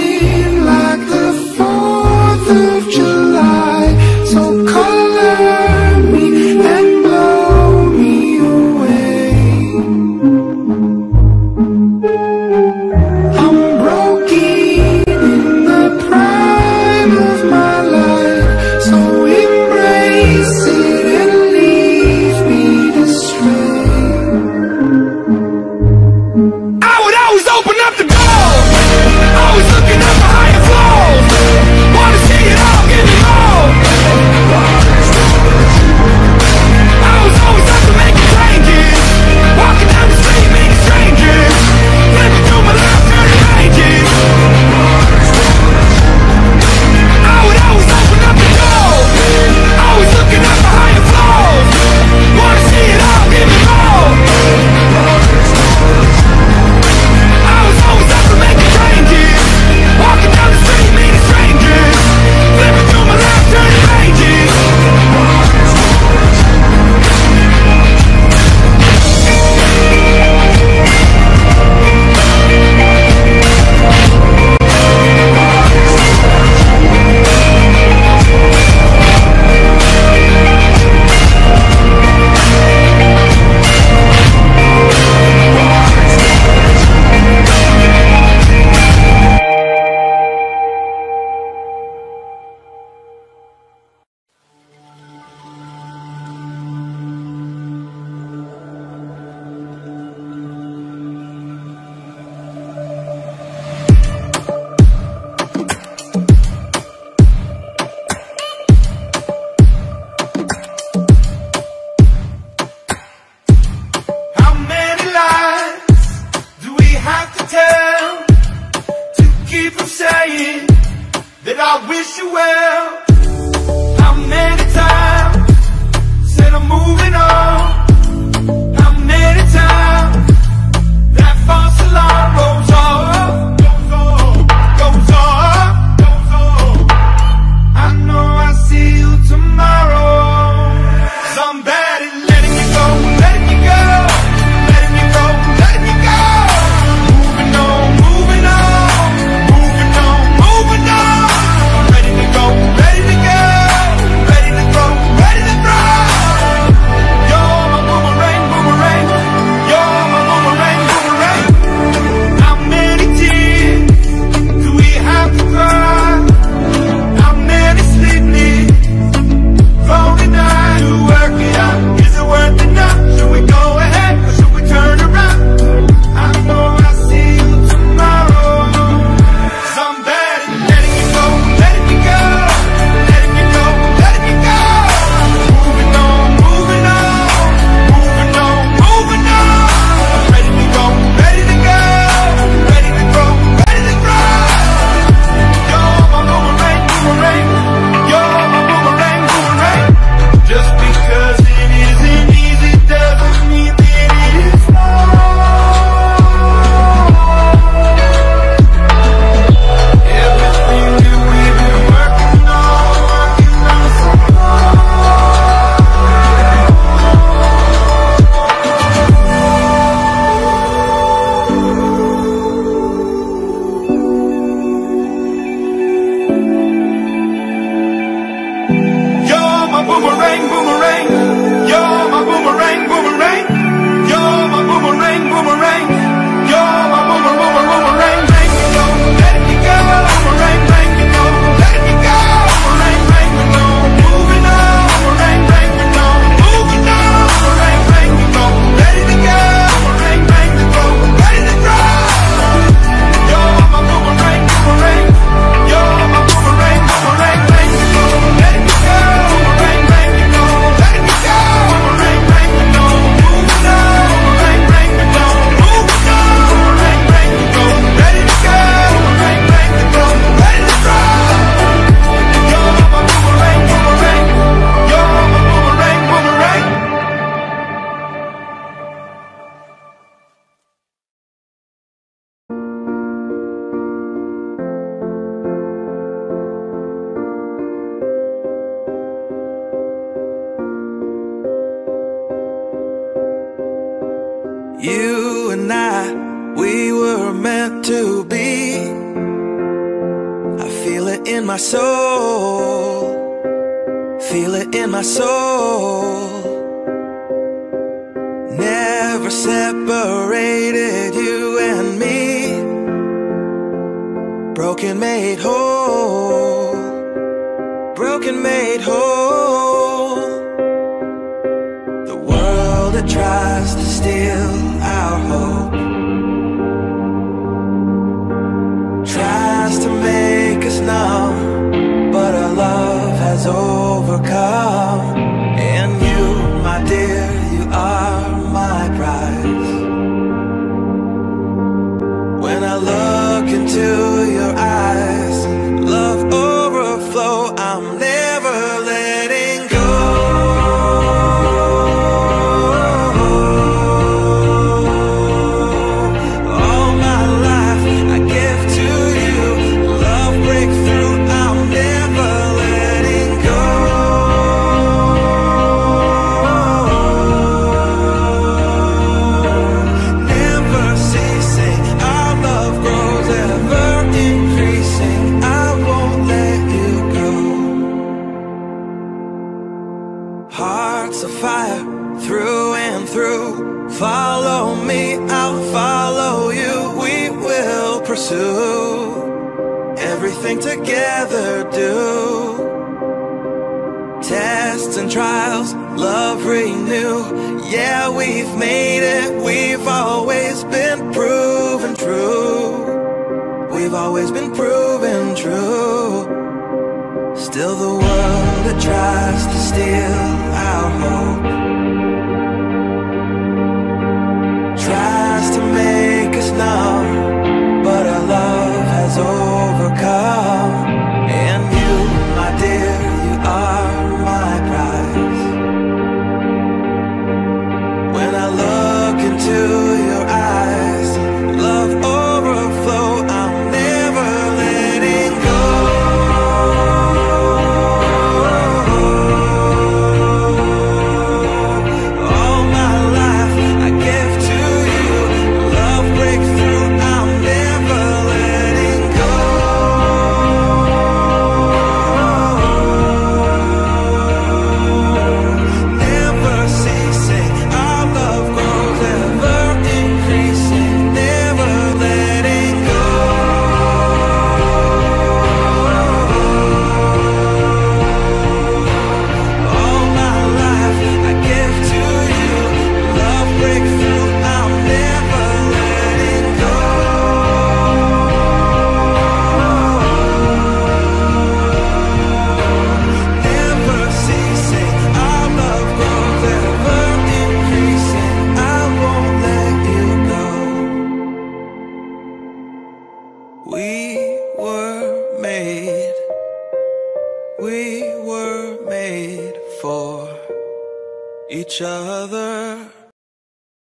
You and I, we were meant to be. I feel it in my soul, feel it in my soul. Never separated, you and me. Broken made whole, broken made whole. The world that tries to steal our hope tries to make us numb, but our love has overcome. And you, my dear, you are my prize. When I look into your eyes, love overflow, I'm never letting go. All my life I give to you, love breakthrough, I'm never letting go. Hearts of fire, through and through. Follow me, I'll follow you. We will pursue everything together do. Tests and trials, love renew. Yeah, we've made it, we've always been proven true. We've always been proven true. Still the world that tries to steal our hope tries to make us numb, but our love has overcome. And you, my dear, you are my prize. When I look into your eyes, love overflows. We were made for each other.